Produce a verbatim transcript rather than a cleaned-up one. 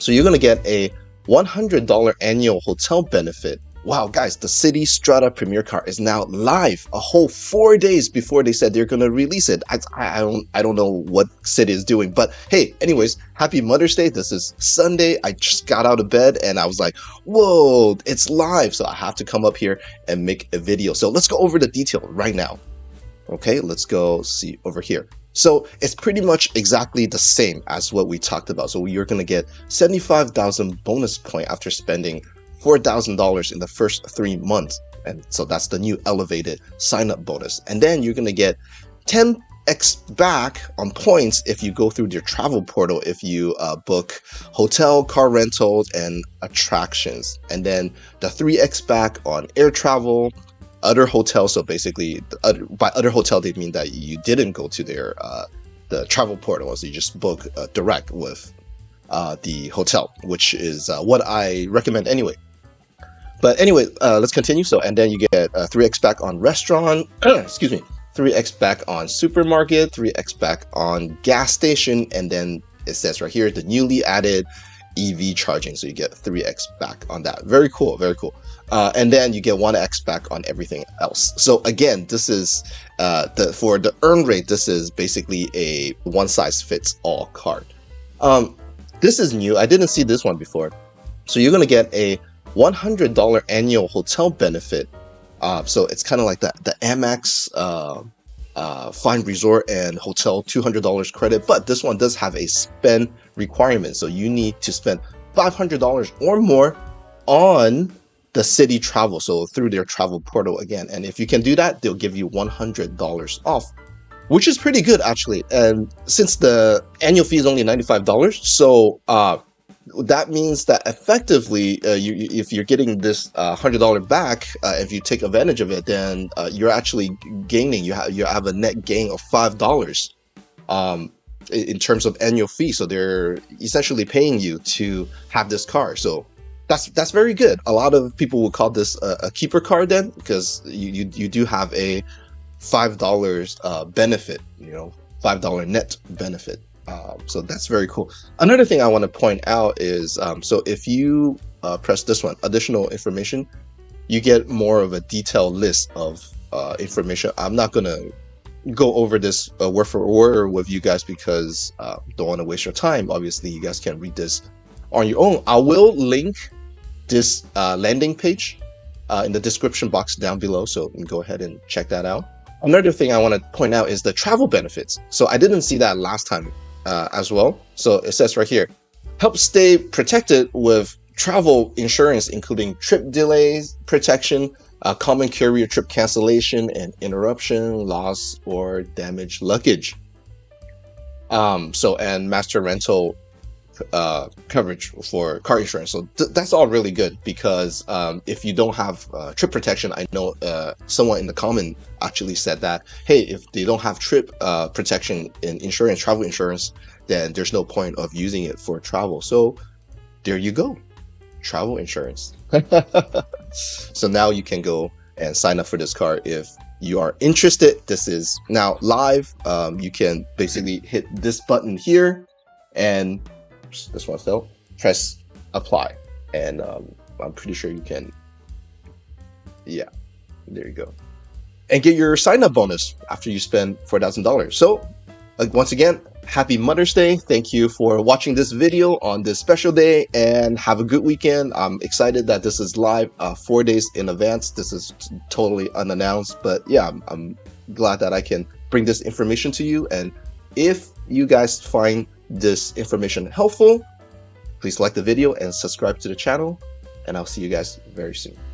So you're going to get a one hundred dollar annual hotel benefit. Wow, guys, the City Strata Premier Car is now live a whole four days before they said they're going to release it. I, I, don't, I don't know what City is doing, but hey, anyways, happy Mother's Day. This is Sunday. I just got out of bed and I was like, whoa, it's live. So I have to come up here and make a video. So let's go over the detail right now. Okay, let's go see over here. So it's pretty much exactly the same as what we talked about. So you're going to get seventy-five thousand bonus point after spending four thousand dollars in the first three months. And so that's the new elevated sign-up bonus. And then you're going to get ten x back on points if you go through their travel portal, if you uh, book hotel, car rentals, and attractions. And then the three x back on air travel, other hotels. So basically, the other, by other hotel, they mean that you didn't go to their uh, the travel portal, so you just book uh, direct with uh, the hotel, which is uh, what I recommend anyway. But anyway, uh, let's continue. So, and then you get uh, three x back on restaurant, excuse me, three x back on supermarket, three x back on gas station, and then it says right here the newly added E V charging, so you get three x back on that. Very cool, very cool. Uh, and then you get one x back on everything else. So again, this is uh, the for the earn rate, this is basically a one size fits all card. Um, this is new. I didn't see this one before. So you're gonna get a one hundred dollar annual hotel benefit. Uh, so it's kind of like that the Amex uh, uh, Fine Resort and Hotel two hundred dollar credit, but this one does have a spend requirement. So you need to spend five hundred dollars or more on the City travel, so through their travel portal again. And if you can do that, they'll give you one hundred dollars off, which is pretty good actually. And since the annual fee is only ninety-five dollars, so uh, that means that effectively, uh, you, if you're getting this uh, one hundred dollars back, uh, if you take advantage of it, then uh, you're actually gaining. You have you have a net gain of five dollars um, in terms of annual fee. So they're essentially paying you to have this car. So That's that's very good. A lot of people will call this a, a keeper card then, because you, you you do have a five dollars uh, benefit, you know, five dollar net benefit. Um, so that's very cool. Another thing I want to point out is um, so if you uh, press this one, additional information, you get more of a detailed list of uh, information. I'm not gonna go over this uh, word for word with you guys because uh, don't want to waste your time. Obviously, you guys can read this on your own. I will link this uh, landing page uh, in the description box down below, so you can go ahead and check that out. Another thing I want to point out is the travel benefits. So I didn't see that last time uh, as well. So it says right here, help stay protected with travel insurance, including trip delays, protection, uh, common carrier trip cancellation, and interruption, loss, or damaged luggage. Um, so, and master rental uh coverage for car insurance. So th that's all really good, because um if you don't have uh, trip protection, I know uh someone in the comment actually said that, hey, if they don't have trip uh protection in insurance, travel insurance, then there's no point of using it for travel. So there you go, travel insurance. So now you can go and sign up for this car if you are interested. This is now live. Um you can basically hit this button here and this one fell, press apply, and um, I'm pretty sure you can, yeah, there you go, and get your sign-up bonus after you spend four thousand dollars. So uh, once again, happy Mother's Day. Thank you for watching this video on this special day, and have a good weekend. I'm excited that this is live uh, four days in advance. This is totally unannounced, but yeah, I'm, I'm glad that I can bring this information to you. And if you guys find this information helpful, please like the video and subscribe to the channel, and I'll see you guys very soon.